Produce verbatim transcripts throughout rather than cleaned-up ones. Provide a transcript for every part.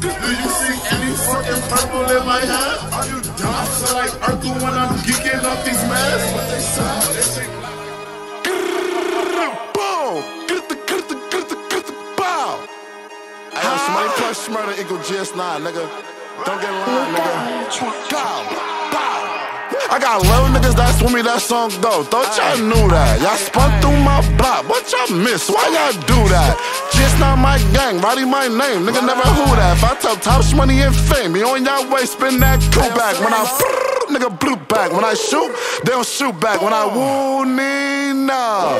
Do you see any fucking purple in my head? Are you dumb? I feel like Urkel when I'm geeking up these masks. What they say, what they say. Hey, yo, somebody press Shmurda equal G S nine, nigga. Don't get in line, nigga. Bow, bow. I got little niggas that's with me, that song go. Thought y'all knew that. Y'all spun through my block. What y'all miss? Why y'all do that? Just not my gang. Roddy my name. Nigga never who that. If I tell Tops money and fame, be on y'all way, spin that crew back. When I brrr, nigga blue back. When I shoot, they don't shoot back. When I woo, Nina,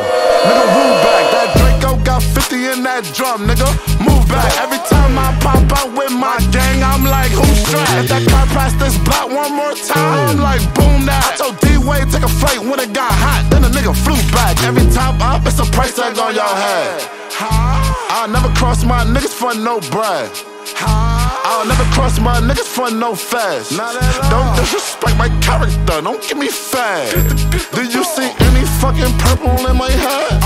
nigga woo back. That Draco got fifty in that drum, nigga. Move back. Every time I pop out with my gang, I'm like, who's strapped? If that car passed this block one more time, I'm like, boom. I told D-Wade take a flight when it got hot, then the nigga flew back. Every top up, it's a price tag on y'all head. I'll never cross my niggas for no bread. I'll never cross my niggas for no fast. Don't disrespect my character, don't give me fat. Do you see any fucking purple in my head?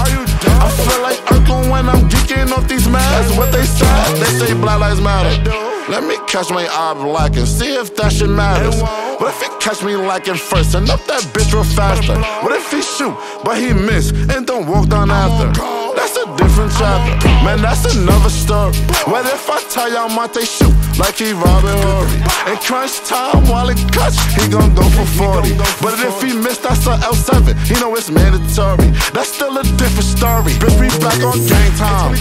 I feel like Urkel when I'm geeking off these masks. What they say, they say Black Lives Matter. Let me catch my eye blacking, see if that shit matters. What if he catch me lacking first and up that bitch real faster? What if he shoot, but he miss and don't walk down after? That's a different chapter, man, that's another story. What if I tell y'all Monte shoot like he Robin Hood? And crunch time while it cuts, he gon' go for forty. But if he miss, that's a L seven, he know it's mandatory. That's still a different story, bitch, we back on game time.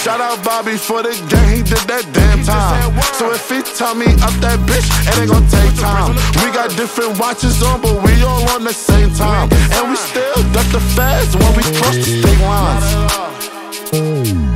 Shout out Bobby for the gang, he did that damn time. So if he tell me up that bitch, it ain't gon' take time. We got different watches on, but we all on the same time. And we still duck the feds when we cross the state lines.